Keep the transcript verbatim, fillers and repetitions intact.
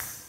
Yes.